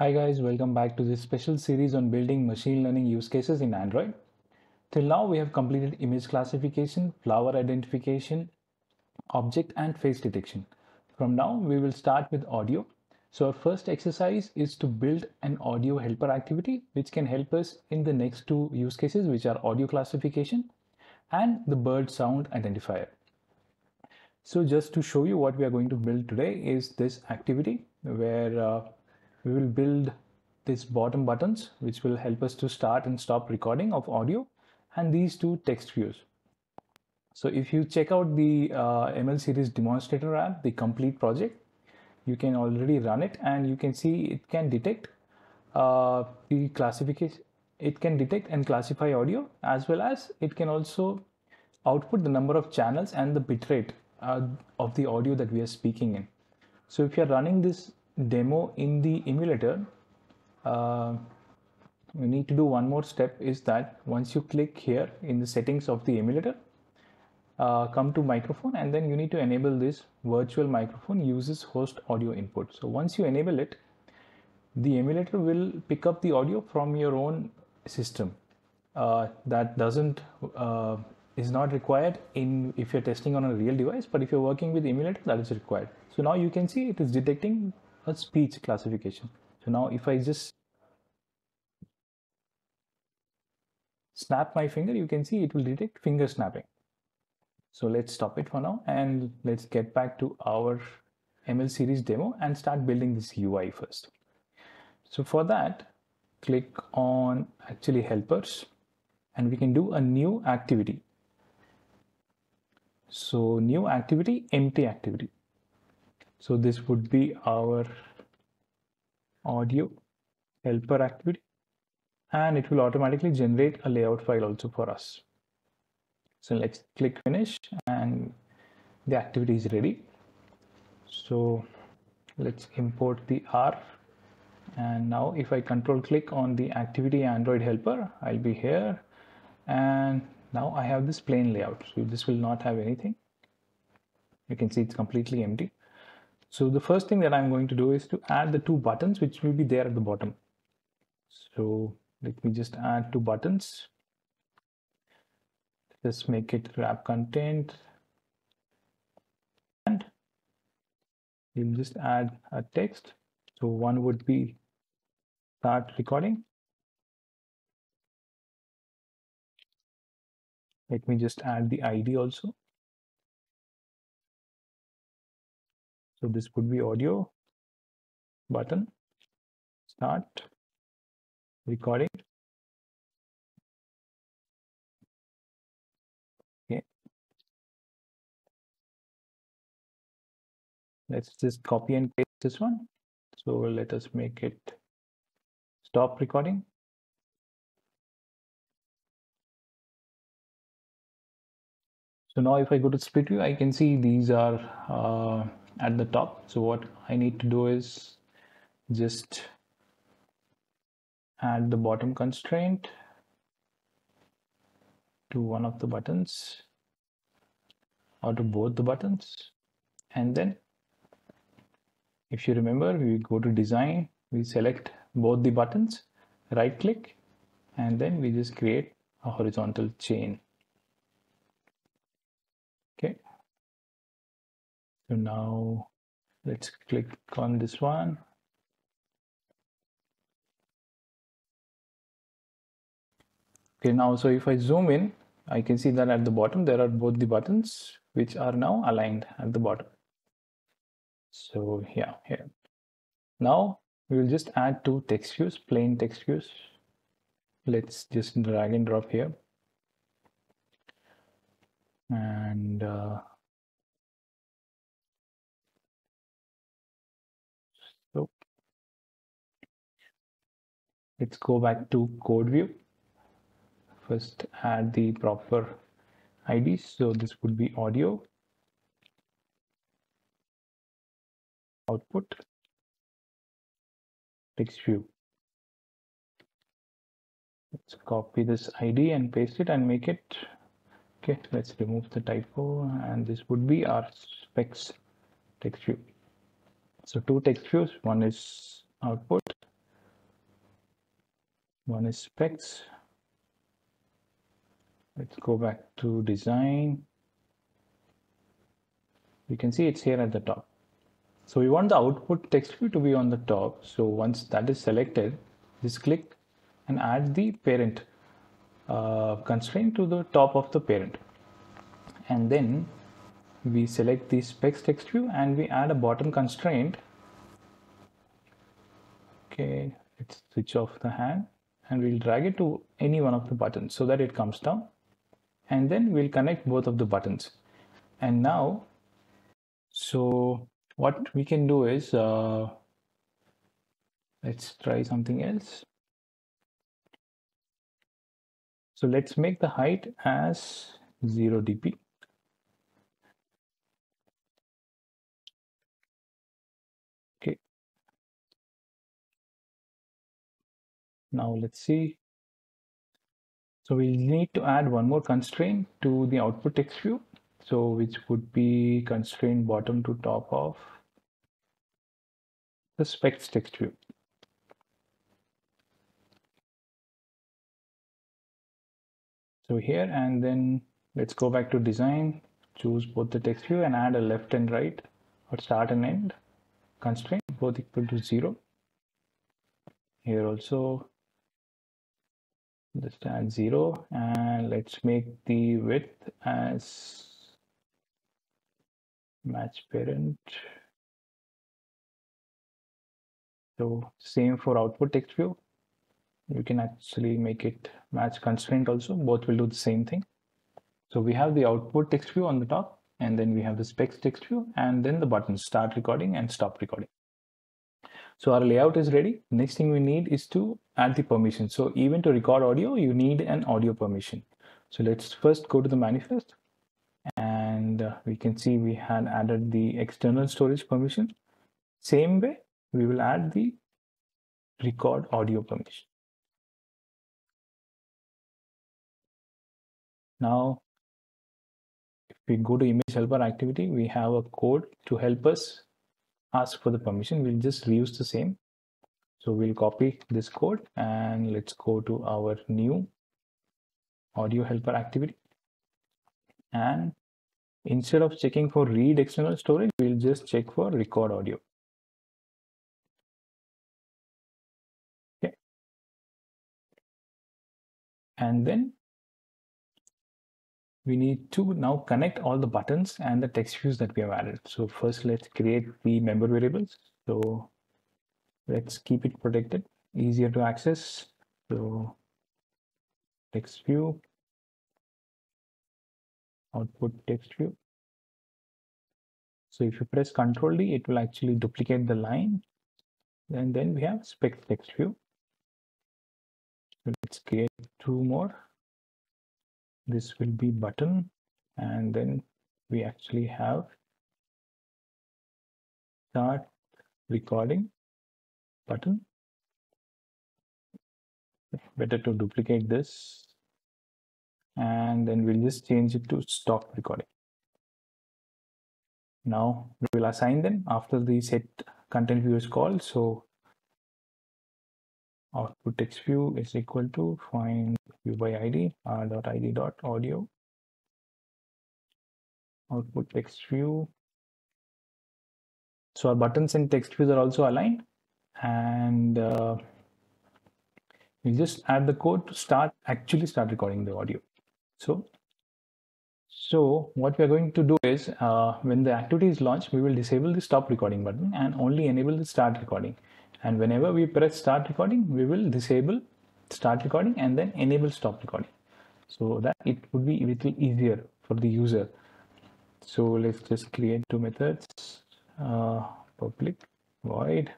Hi guys, welcome back to this special series on building machine learning use cases in Android. Till now we have completed image classification, flower identification, object and face detection. From now we will start with audio. So our first exercise is to build an audio helper activity which can help us in the next two use cases, which are audio classification and the bird sound identifier. So just to show you what we are going to build today is this activity where we will build these bottom buttons which will help us to start and stop recording of audio and these two text views. So if you check out the ML series demonstrator app, the complete project, you can already run it and you can see it can detect the classification. It can detect and classify audio, as well as it can also output the number of channels and the bitrate of the audio that we are speaking in. So if you are running this demo in the emulator, you need to do one more step, is that once you click here in the settings of the emulator, come to microphone, and then you need to enable this virtual microphone uses host audio input. So once you enable it, the emulator will pick up the audio from your own system. That is not required if you're testing on a real device, but if you're working with emulator, that is required. So now you can see it is detecting a speech classification. So now if I just snap my finger, you can see it will detect finger snapping. So let's stop it for now and let's get back to our ML series demo and start building this UI first. So for that, click on actually helpers and we can do a new activity. So new activity, empty activity. So this would be our audio helper activity and it will automatically generate a layout file also for us. So let's click finish and the activity is ready. So let's import the R and now if I control click on the activity Android helper, I'll be here and now I have this plain layout. So this will not have anything. You can see it's completely empty. So the first thing that I'm going to do is to add the two buttons which will be there at the bottom. So let me just add two buttons. Just make it wrap content. And we'll just add a text. So one would be start recording. Let me just add the ID also. So this would be audio button, start recording. Okay. Let's just copy and paste this one. So let us make it stop recording. So now if I go to split view, I can see these are at the top. So what I need to do is just add the bottom constraint to one of the buttons or to both the buttons. And then if you remember, we go to design, we select both the buttons, right click, and then we just create a horizontal chain. Okay. So now let's click on this one. Okay, now so if I zoom in, I can see that at the bottom there are both the buttons which are now aligned at the bottom. So yeah, here. Now we will just add two text views, plain text views. Let's just drag and drop here. And let's go back to code view. First add the proper IDs. So this would be audio output text view. Let's copy this ID and paste it and make it. Okay, let's remove the typo and this would be our specs text view. So two text views, one is output One is specs. Let's go back to design. You can see it's here at the top. So we want the output text view to be on the top. So once that is selected, just click and add the parent constraint to the top of the parent. And then we select the specs text view and we add a bottom constraint. Okay, let's switch off the hand and we'll drag it to any one of the buttons so that it comes down. And then we'll connect both of the buttons. And now, so what we can do is, let's try something else. So let's make the height as 0 dp. Okay. Now let's see. So we'll need to add one more constraint to the output text view. So which would be constraint bottom to top of the specs text view. So here, and then let's go back to design, choose both the text view and add a left and right or start and end constraint, both equal to 0. Here also, just add 0 and let's make the width as match parent. So same for output text view. You can actually make it match constraint also. Both will do the same thing. So we have the output text view on the top, and then we have the specs text view, and then the buttons start recording and stop recording. So our layout is ready. Next thing we need is to add the permission. So even to record audio, you need an audio permission. So let's first go to the manifest, and we can see we had added the external storage permission. Same way, we will add the record audio permission. Now, if we go to image helper activity, we have a code to help us ask for the permission. We'll just reuse the same. So we'll copy this code and let's go to our new audio helper activity. And instead of checking for read external storage, we'll just check for record audio. Okay. And then we need to now connect all the buttons and the text views that we have added. So first let's create the member variables. So let's keep it protected, easier to access. So text view, output text view. So if you press Ctrl D, it will actually duplicate the line. And then we have spec text view. So let's create two more. This will be button, and then we actually have start recording button. Better to duplicate this, and then we'll just change it to stop recording. Now we will assign them after the set content view is called. So output text view is equal to find view by id r.id.audio. Output text view. So our buttons and text views are also aligned, and we just add the code to actually start recording the audio. So what we are going to do is when the activity is launched, we will disable the stop recording button and only enable the start recording. And whenever we press start recording, we will disable start recording and then enable stop recording, so that it would be a little easier for the user. So let's just create two methods, public void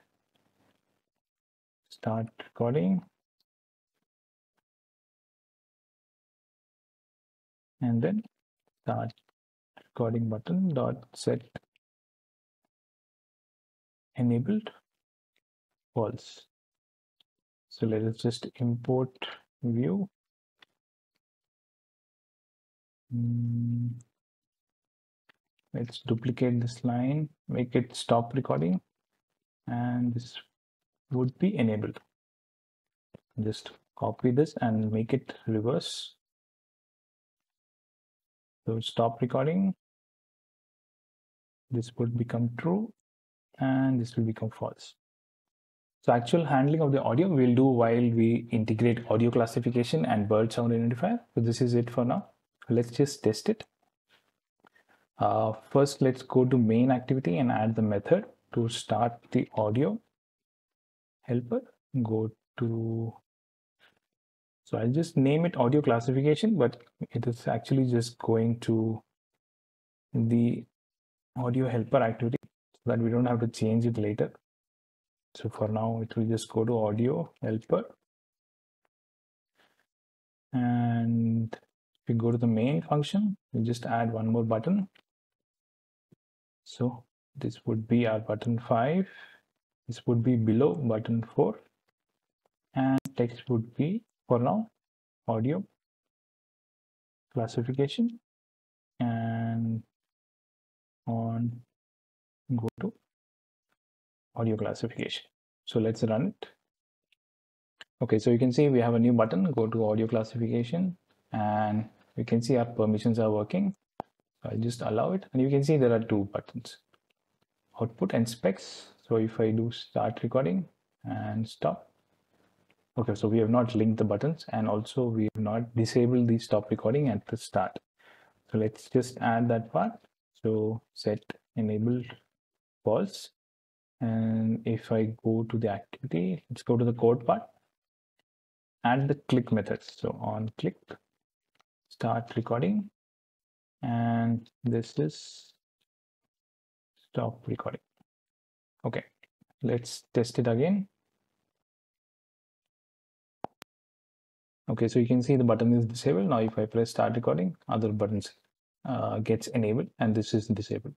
start recording, and then start recording button dot set enabled false. So let us just import view. Let's duplicate this line, make it stop recording, and this would be enabled. Just copy this and make it reverse. So stop recording. This would become true and this will become false. So actual handling of the audio we'll do while we integrate audio classification and bird sound identifier. So this is it for now. Let's just test it. First, let's go to main activity and add the method to start the audio helper. Go to, so I'll just name it audio classification, but it is actually just going to the audio helper activity so that we don't have to change it later. So for now, it will just go to audio helper. And if you go to the main function, we just add one more button. So this would be our button 5. This would be below button 4. And text would be, for now, audio classification. And on go to audio classification. So let's run it. Okay, so you can see we have a new button. Go to audio classification and you can see our permissions are working. So I just allow it and you can see there are two buttons, output and specs. So if I do start recording and stop. Okay, so we have not linked the buttons and also we have not disabled the stop recording at the start. So let's just add that part. So set enable pause. And if I go to the activity, let's go to the code part, add the click method. So on click, start recording, and this is stop recording. Okay, let's test it again. Okay, so you can see the button is disabled. Now if I press start recording, other buttons gets enabled and this is disabled.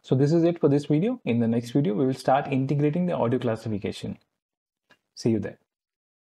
So this is it for this video. In the next video, we will start integrating the audio classification. See you there.